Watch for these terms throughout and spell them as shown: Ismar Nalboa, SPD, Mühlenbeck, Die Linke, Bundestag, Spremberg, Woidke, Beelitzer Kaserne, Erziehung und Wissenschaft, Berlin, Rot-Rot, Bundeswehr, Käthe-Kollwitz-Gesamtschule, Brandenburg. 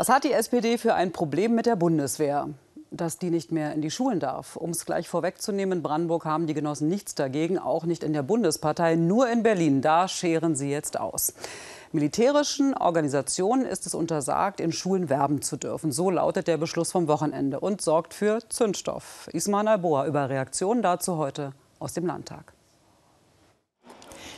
Was hat die SPD für ein Problem mit der Bundeswehr? Dass die nicht mehr in die Schulen darf. Um es gleich vorwegzunehmen, in Brandenburg haben die Genossen nichts dagegen, auch nicht in der Bundespartei, nur in Berlin. Da scheren sie jetzt aus. Militärischen Organisationen ist es untersagt, in Schulen werben zu dürfen. So lautet der Beschluss vom Wochenende und sorgt für Zündstoff. Ismar Nalboa über Reaktionen dazu heute aus dem Landtag.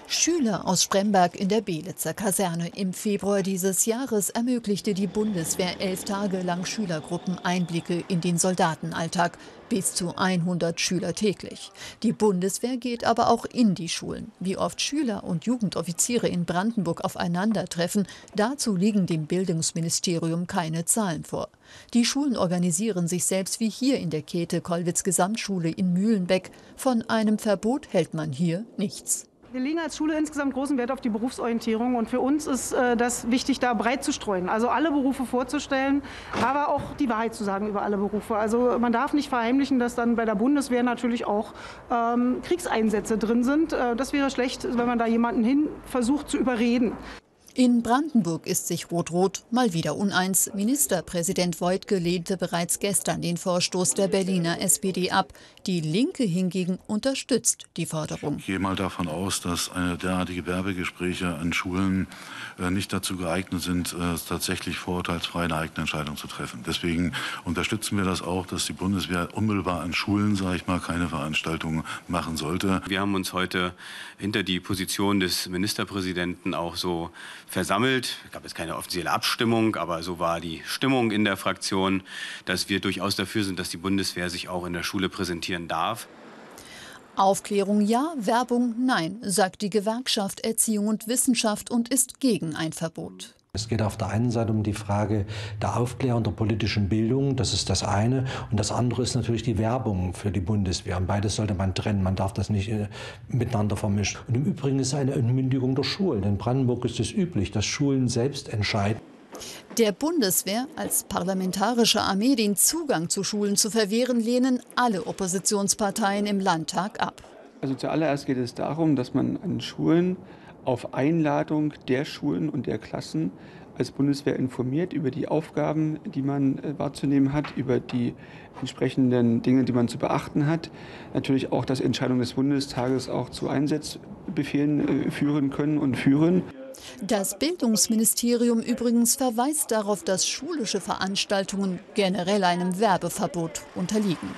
Schüler aus Spremberg in der Beelitzer Kaserne. Im Februar dieses Jahres ermöglichte die Bundeswehr 11 Tage lang Schülergruppen Einblicke in den Soldatenalltag. Bis zu 100 Schüler täglich. Die Bundeswehr geht aber auch in die Schulen. Wie oft Schüler und Jugendoffiziere in Brandenburg aufeinandertreffen, dazu liegen dem Bildungsministerium keine Zahlen vor. Die Schulen organisieren sich selbst wie hier in der Käthe-Kollwitz-Gesamtschule in Mühlenbeck. Von einem Verbot hält man hier nichts. Wir legen als Schule insgesamt großen Wert auf die Berufsorientierung und für uns ist das wichtig, da breit zu streuen. Also alle Berufe vorzustellen, aber auch die Wahrheit zu sagen über alle Berufe. Also man darf nicht verheimlichen, dass dann bei der Bundeswehr natürlich auch Kriegseinsätze drin sind. Das wäre schlecht, wenn man da jemanden hin versucht zu überreden. In Brandenburg ist sich Rot-Rot mal wieder uneins. Ministerpräsident Woidke lehnte bereits gestern den Vorstoß der Berliner SPD ab. Die Linke hingegen unterstützt die Forderung. Ich gehe mal davon aus, dass derartige Werbegespräche an Schulen nicht dazu geeignet sind, tatsächlich vorurteilsfrei eine eigene Entscheidung zu treffen. Deswegen unterstützen wir das auch, dass die Bundeswehr unmittelbar an Schulen, sage ich mal, keine Veranstaltungen machen sollte. Wir haben uns heute hinter die Position des Ministerpräsidenten auch so versammelt. Es gab jetzt keine offizielle Abstimmung, aber so war die Stimmung in der Fraktion, dass wir durchaus dafür sind, dass die Bundeswehr sich auch in der Schule präsentieren darf. Aufklärung ja, Werbung nein, sagt die Gewerkschaft Erziehung und Wissenschaft und ist gegen ein Verbot. Es geht auf der einen Seite um die Frage der Aufklärung, der politischen Bildung, das ist das eine. Und das andere ist natürlich die Werbung für die Bundeswehr. Und beides sollte man trennen, man darf das nicht miteinander vermischen. Und im Übrigen ist es eine Entmündigung der Schulen. In Brandenburg ist es üblich, dass Schulen selbst entscheiden. Der Bundeswehr als parlamentarische Armee den Zugang zu Schulen zu verwehren, lehnen alle Oppositionsparteien im Landtag ab. Also zuallererst geht es darum, dass man an Schulen auf Einladung der Schulen und der Klassen als Bundeswehr informiert über die Aufgaben, die man wahrzunehmen hat, über die entsprechenden Dinge, die man zu beachten hat. Natürlich auch, dass Entscheidungen des Bundestages auch zu Einsatzbefehlen führen können und führen. Das Bildungsministerium übrigens verweist darauf, dass schulische Veranstaltungen generell einem Werbeverbot unterliegen.